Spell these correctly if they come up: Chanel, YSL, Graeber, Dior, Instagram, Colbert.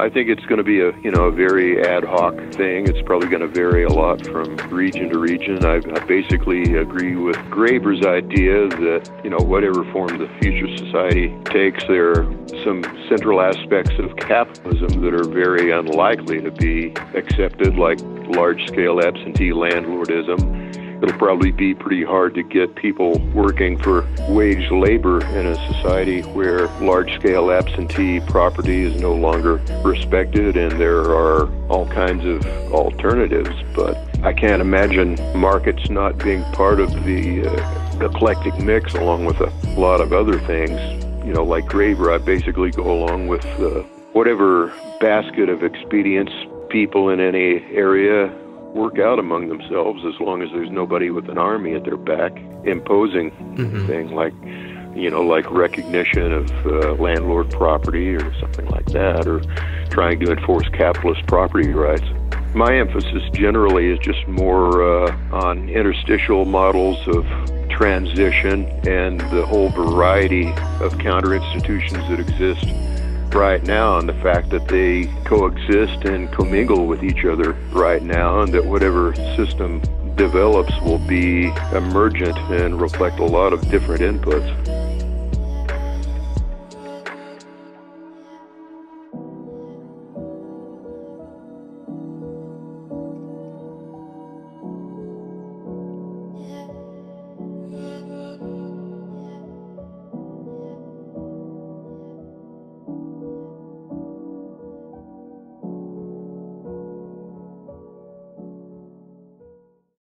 I think it's going to be a very ad hoc thing. It's probably going to vary a lot from region to region. I basically agree with Graeber's idea that, whatever form the future society takes, there are some central aspects of capitalism that are very unlikely to be accepted, like large-scale absentee landlordism. It'll probably be pretty hard to get people working for wage labor in a society where large-scale absentee property is no longer respected, and there are all kinds of alternatives. But I can't imagine markets not being part of the eclectic mix, along with a lot of other things. Like Graeber, I basically go along with whatever basket of expedients people in any area work out among themselves, as long as there's nobody with an army at their back imposing thing like recognition of landlord property or something like that, or trying to enforce capitalist property rights. My emphasis generally is just more on interstitial models of transition and the whole variety of counter-institutions that exist right now, and the fact that they coexist and commingle with each other right now, and that whatever system develops will be emergent and reflect a lot of different inputs.